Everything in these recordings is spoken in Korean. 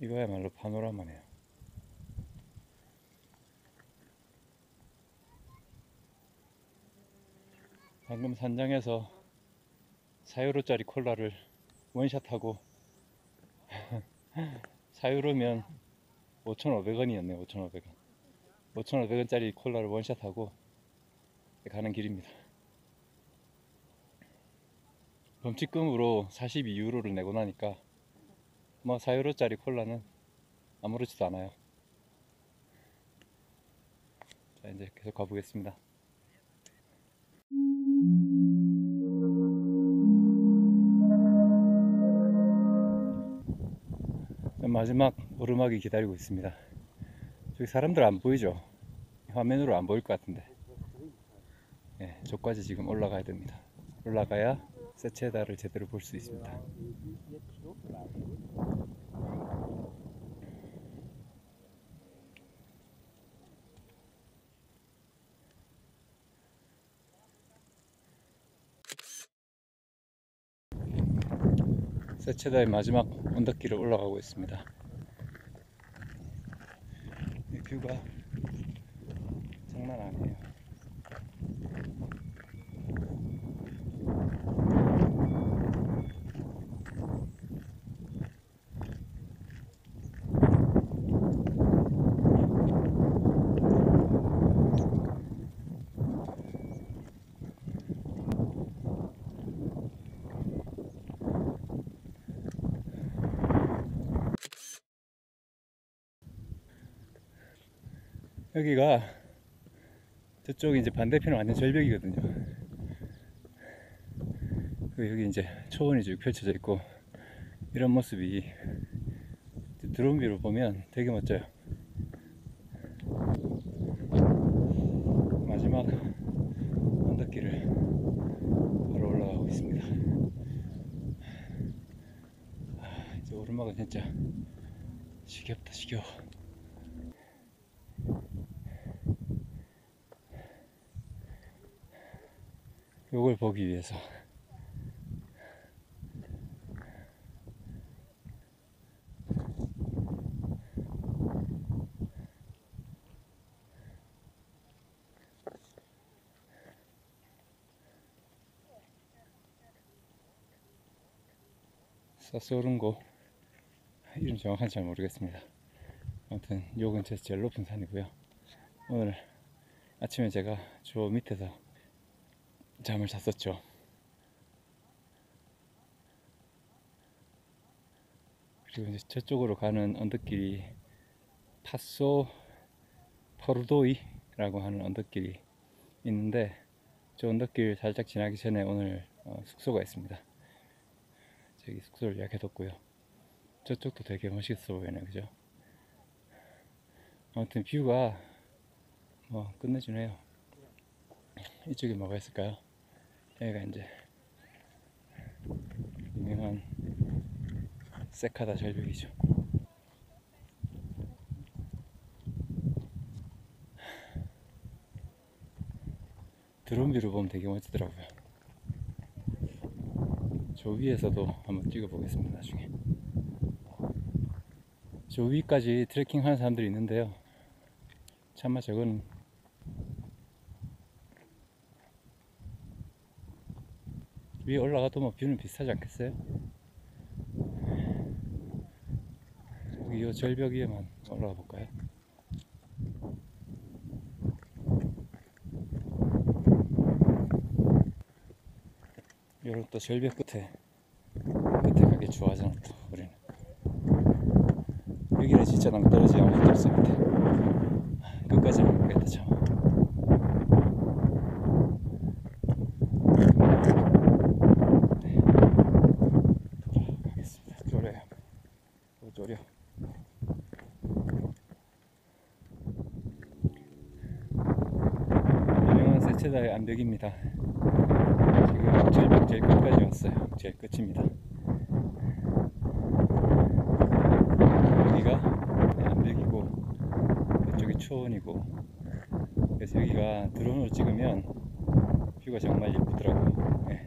이거야말로 파노라마네요. 방금 산장에서 4유로짜리 콜라를 원샷하고 4유로면 5,500원이었네요. 5,500원. 5,500원짜리 콜라를 원샷하고 가는 길입니다. 범칙금으로 42유로를 내고 나니까 뭐 4유로짜리 콜라는 아무렇지도 않아요. 자, 이제 계속 가보겠습니다. 마지막 오르막이 기다리고 있습니다. 저기 사람들 안 보이죠? 화면으로 안 보일 것 같은데. 예, 저까지 지금 올라가야 됩니다. 올라가야 세체다를 제대로 볼 수 있습니다. 세체다의 마지막 언덕길을 올라가고 있습니다. 이 뷰가 장난 아니에요. 여기가 저쪽이 이제 반대편은 완전 절벽이거든요. 여기 이제 초원이 쭉 펼쳐져 있고, 이런 모습이 드론뷰로 보면 되게 멋져요. 마지막 언덕길을 바로 올라가고 있습니다. 이제 오르막은 진짜 지겹다, 지겨워. 요걸 보기 위해서 사쏘른고, 이름 정확한지 잘 모르겠습니다. 아무튼 요 근처에서 제일 높은 산이고요. 오늘 아침에 제가 저 밑에서 잠을 잤었죠. 그리고 이제 저쪽으로 가는 언덕길이 파소 포르도이라고 하는 언덕길이 있는데, 저 언덕길 살짝 지나기 전에 오늘 숙소가 있습니다. 저기 숙소를 예약해뒀고요. 저쪽도 되게 멋있어 보이네요, 그죠? 아무튼 뷰가 뭐 끝내주네요. 이쪽에 뭐가 있을까요? 여기가 이제 유명한 세카다 절벽이죠. 드론뷰로 보면 되게 멋지더라고요. 저 위에서도 한번 찍어보겠습니다. 나중에 저 위까지 트레킹하는 사람들이 있는데요, 참마 저건 위에 올라가도 뭐 뷰는 비슷하지 않겠어요? 여기 요 절벽 위에만 올라가 볼까요? 요런 또 절벽 끝에 가게 좋아하잖아 또 우리는. 여기는 진짜 낭떠러지 아무것도 없어. 밑에 끝까지 안 가겠다 참. 세체다의 암벽입니다. 지금 절벽 제일 끝까지 왔어요. 제일 끝입니다. 여기가 암벽이고 이쪽이 초원이고, 그래서 여기가 드론으로 찍으면 뷰가 정말 예쁘더라고요. 네.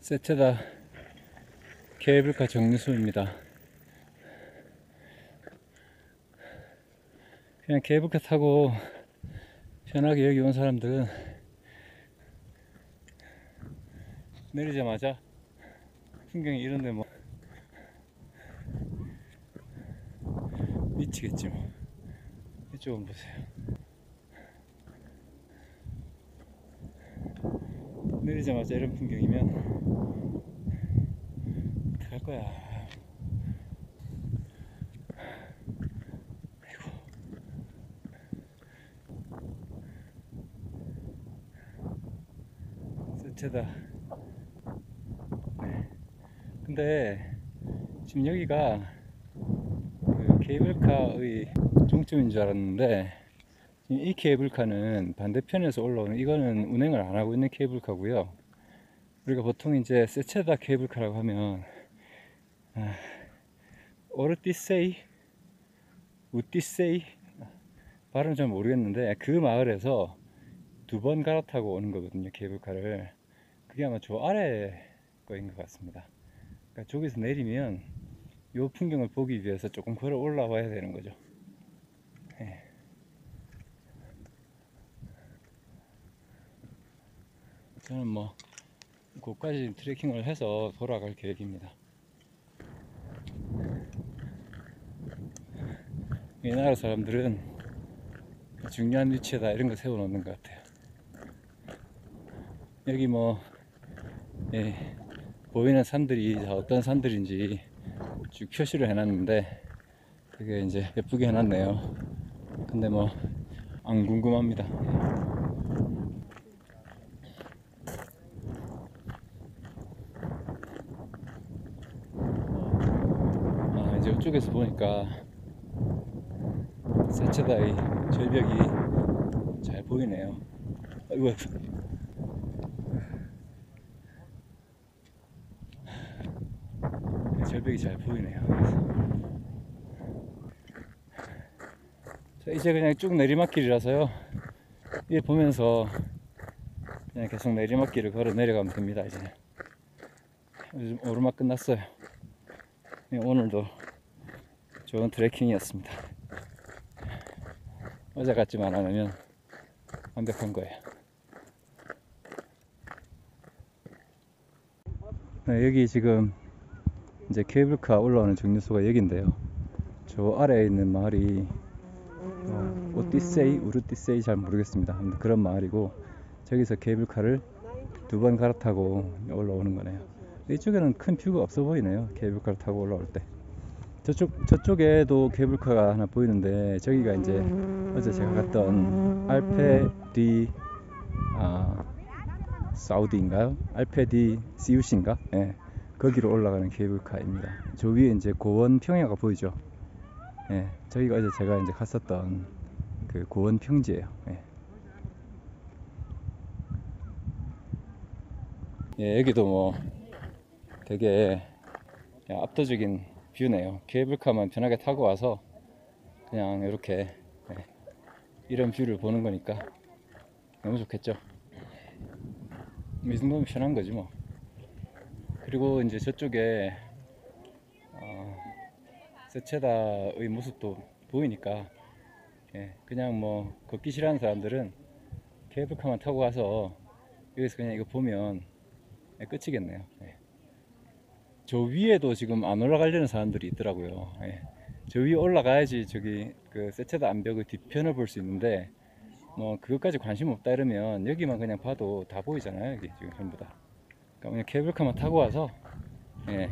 세체다 케이블카 정류소입니다. 그냥 케이블카 타고 편하게 여기 온 사람들은 내리자마자 풍경이 이런데 뭐 미치겠지 뭐. 이쪽은 보세요. 내리자마자 이런 풍경이면 갈 거야. 아이고. 세체다. 근데 지금 여기가 그 케이블카의 종점인 줄 알았는데, 이 케이블카는 반대편에서 올라오는, 이거는 운행을 안 하고 있는 케이블카고요. 우리가 보통 이제 세체다 케이블카라고 하면 오르티세이, 우티세이, 발음은 잘 모르겠는데 그 마을에서 두 번 갈아타고 오는 거거든요, 케이블카를. 그게 아마 저 아래 거인 것 같습니다. 그러니까 저기서 내리면 이 풍경을 보기 위해서 조금 걸어 올라와야 되는 거죠. 네. 저는 뭐 곳까지 트레킹을 해서 돌아갈 계획입니다. 이 나라 사람들은 중요한 위치에다 이런 거 세워 놓는 것 같아요. 여기 뭐 예, 보이는 산들이 다 어떤 산들인지 쭉 표시를 해놨는데 되게 이제 예쁘게 해놨네요. 근데 뭐 안 궁금합니다. 이쪽에서 보니까 세체다의 절벽이 잘 보이네요. 아이고. 절벽이 잘 보이네요. 자, 이제 그냥 쭉 내리막길이라서요. 이게 보면서 그냥 계속 내리막길을 걸어 내려가면 됩니다. 이제 요즘 오르막 끝났어요. 오늘도 좋은 트레킹이었습니다. 어제 같지만 않으면 완벽한 거예요. 네, 여기 지금 이제 케이블카 올라오는 정류소가 여기인데요. 저 아래에 있는 마을이 오티세이, 우르티세이 잘 모르겠습니다. 그런 마을이고 저기서 케이블카를 두 번 갈아타고 올라오는 거네요. 이쪽에는 큰 뷰가 없어 보이네요. 케이블카를 타고 올라올 때. 저쪽에도 케이블카가 하나 보이는데, 저기가 이제 어제 제가 갔던 알페 디 사우디인가요? 알페 디 시우시인가? 예, 거기로 올라가는 케이블카입니다. 저 위에 이제 고원 평야가 보이죠? 예, 저기가 어제 제가 이제 갔었던 그 고원 평지예요. 예. 예, 여기도 뭐 되게 압도적인 뷰네요. 케이블카만 편하게 타고 와서 그냥 이렇게 네, 이런 뷰를 보는 거니까 너무 좋겠죠. 이 정도면 편한 거지 뭐. 그리고 이제 저쪽에 세체다의 모습도 보이니까 예, 그냥 뭐 걷기 싫어하는 사람들은 케이블카만 타고 와서 여기서 그냥 이거 보면 예, 끝이겠네요. 예. 저 위에도 지금 안 올라가려는 사람들이 있더라고요. 예. 저 위에 올라가야지 저기 그 세체다 암벽의 뒤편을 볼 수 있는데, 뭐 그것까지 관심 없다 이러면 여기만 그냥 봐도 다 보이잖아요. 여기 지금 전부 다. 그러니까 그냥 케이블카만 타고 와서 예.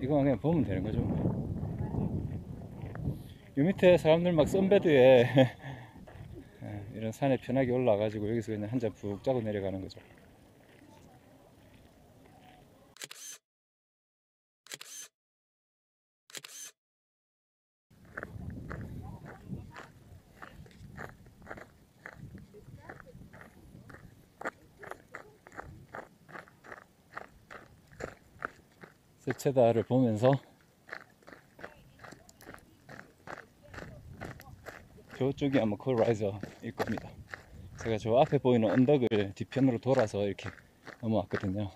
이거만 그냥 보면 되는 거죠. 이 밑에 사람들 막 선베드에 예. 이런 산에 편하게 올라가지고 여기서 그냥 한 잔 푹 짜고 내려가는 거죠. 세체다를 보면서 저쪽이 아마 콜라이저일 겁니다. 제가 저 앞에 보이는 언덕을 뒤편으로 돌아서 이렇게 넘어왔거든요.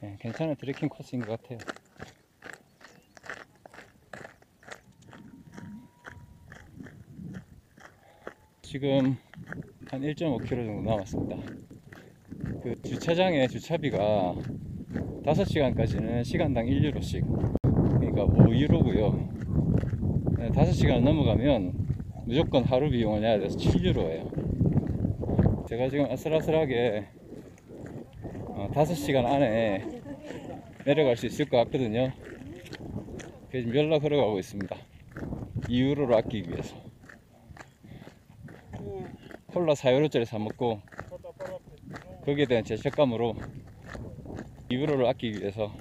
네, 괜찮은 트레킹 코스인 것 같아요. 지금 한 1.5km 정도 남았습니다. 그 주차장의 주차비가 5시간까지는 시간당 1유로씩, 그러니까 5유로고요 5시간 넘어가면 무조건 하루 비용을 내야 돼서 7유로예요 제가 지금 아슬아슬하게 5시간 안에 내려갈 수 있을 것 같거든요. 그래서 지금 연락 걸어가고 있습니다. 2유로를 아끼기 위해서. 콜라 4유로짜리 사먹고 거기에 대한 죄책감으로 2유로를 아끼기 위해서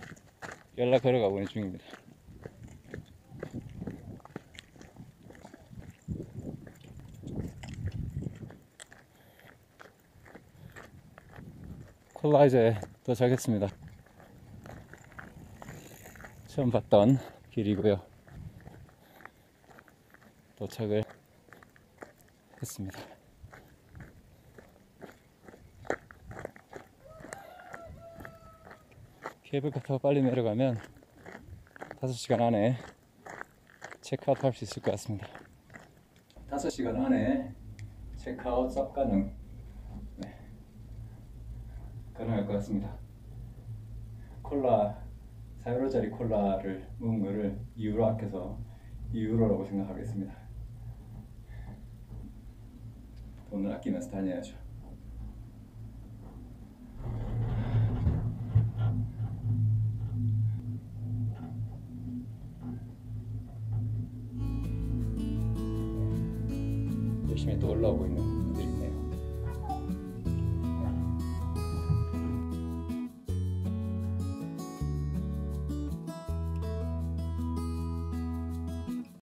연락 걸어가고 있는 중입니다. 콜라이저에 도착했습니다. 처음 봤던 길이고요. 도착을 했습니다. 케이블카 타고 빨리 내려가면 5시간 안에 체크아웃 할 수 있을 것 같습니다. 5시간 안에 체크아웃 쌉가능. 가능할 것 같습니다. 콜라 4유로짜리 콜라를 먹은 거를 2유로 아껴서 2유로라고 생각하겠습니다. 돈을 아끼면서 다녀야죠. 열심히 또 올라오고 있는